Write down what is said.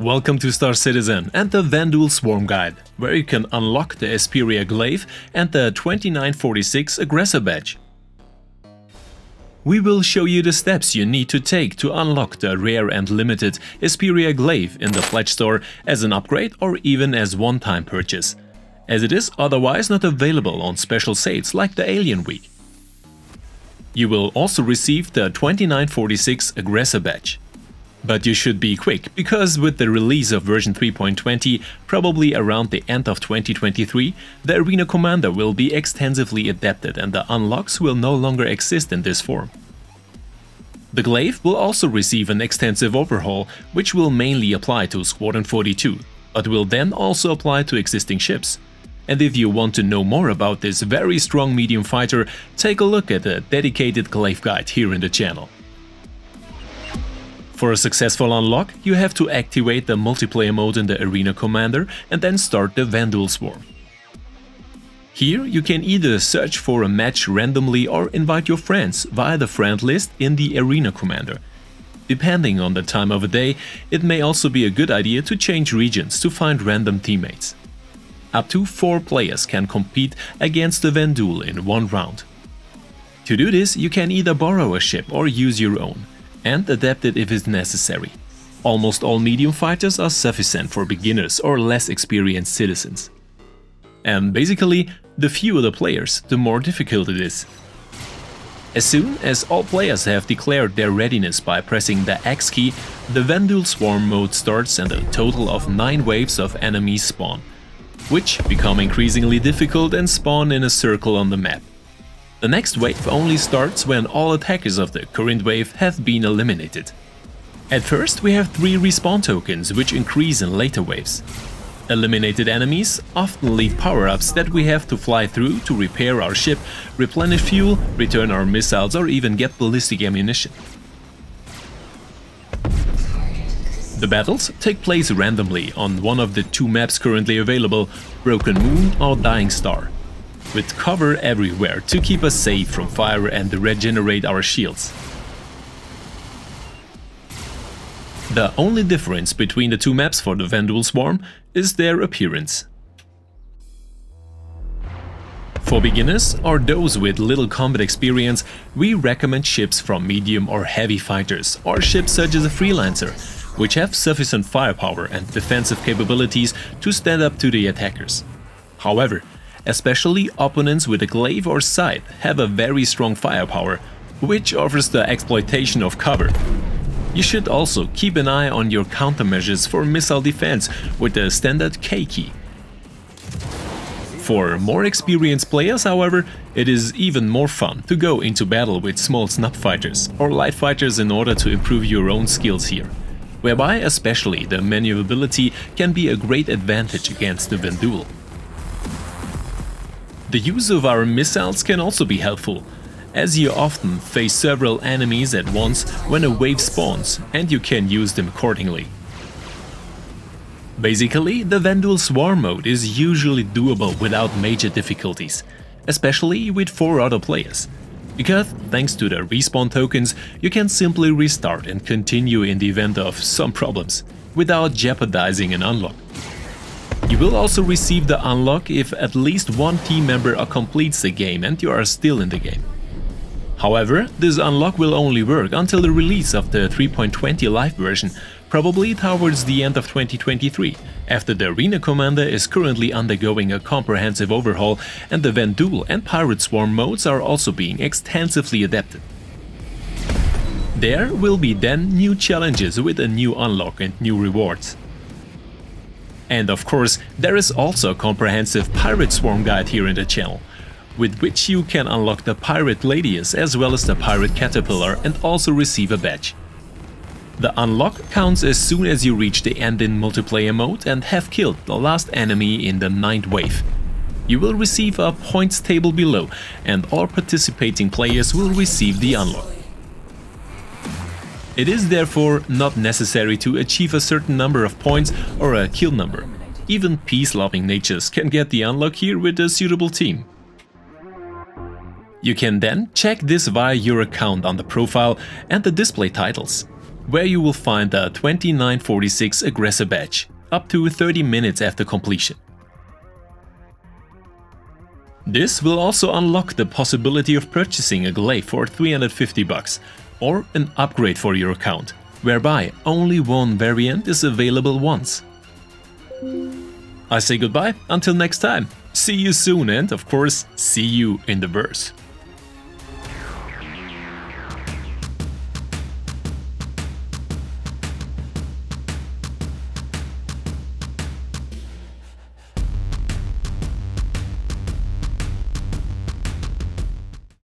Welcome to Star Citizen and the Vanduul Swarm Guide, where you can unlock the Esperia Glaive and the 2946 Aggressor Badge. We will show you the steps you need to take to unlock the rare and limited Esperia Glaive in the Fleet Store as an upgrade or even as one-time purchase, as it is otherwise not available on special sales like the Alien Week. You will also receive the 2946 Aggressor Badge. But you should be quick, because with the release of version 3.20, probably around the end of 2023, the Arena Commander will be extensively adapted and the unlocks will no longer exist in this form. The Glaive will also receive an extensive overhaul, which will mainly apply to Squadron 42, but will then also apply to existing ships. And if you want to know more about this very strong medium fighter, take a look at the dedicated Glaive guide here in the channel. For a successful unlock, you have to activate the multiplayer mode in the Arena Commander and then start the Vanduul Swarm. Here you can either search for a match randomly or invite your friends via the friend list in the Arena Commander. Depending on the time of the day, it may also be a good idea to change regions to find random teammates. Up to 4 players can compete against the Vanduul in one round. To do this, you can either borrow a ship or use your own, and adapt it if it's necessary. Almost all medium fighters are sufficient for beginners or less experienced citizens. And basically, the fewer the players, the more difficult it is. As soon as all players have declared their readiness by pressing the X key, the Vanduul Swarm mode starts and a total of 9 waves of enemies spawn, which become increasingly difficult and spawn in a circle on the map. The next wave only starts when all attackers of the current wave have been eliminated. At first we have 3 respawn tokens, which increase in later waves. Eliminated enemies often leave power-ups that we have to fly through to repair our ship, replenish fuel, return our missiles or even get ballistic ammunition. The battles take place randomly on one of the 2 maps currently available, Broken Moon or Dying Star, with cover everywhere to keep us safe from fire and regenerate our shields. The only difference between the 2 maps for the Vanduul Swarm is their appearance. For beginners or those with little combat experience, we recommend ships from medium or heavy fighters, or ships such as a Freelancer, which have sufficient firepower and defensive capabilities to stand up to the attackers. However, especially opponents with a glaive or scythe have a very strong firepower, which offers the exploitation of cover. You should also keep an eye on your countermeasures for missile defense with the standard K key. For more experienced players, however, it is even more fun to go into battle with small snub fighters or light fighters in order to improve your own skills here, whereby especially the maneuverability can be a great advantage against the Vanduul. The use of our missiles can also be helpful, as you often face several enemies at once when a wave spawns, and you can use them accordingly. Basically, the Vanduul Swarm mode is usually doable without major difficulties, especially with 4 other players, because thanks to the respawn tokens you can simply restart and continue in the event of some problems, without jeopardizing an unlock. You will also receive the unlock if at least 1 team member completes the game and you are still in the game. However, this unlock will only work until the release of the 3.20 live version, probably towards the end of 2023, after the Arena Commander is currently undergoing a comprehensive overhaul and the Vanduul and Pirate Swarm modes are also being extensively adapted. There will be then new challenges with a new unlock and new rewards. And of course, there is also a comprehensive Pirate Swarm guide here in the channel, with which you can unlock the Pirate Ladias as well as the Pirate Caterpillar and also receive a badge. The unlock counts as soon as you reach the end in multiplayer mode and have killed the last enemy in the 9th wave. You will receive a points table below, and all participating players will receive the unlock. It is therefore not necessary to achieve a certain number of points or a kill number. Even peace-loving natures can get the unlock here with a suitable team. You can then check this via your account on the profile and the display titles. where you will find the 2946 Aggressor Badge, up to 30 minutes after completion. This will also unlock the possibility of purchasing a glaive for $350 or an upgrade for your account, whereby only one variant is available once. I say goodbye until next time, see you soon and of course see you in the verse.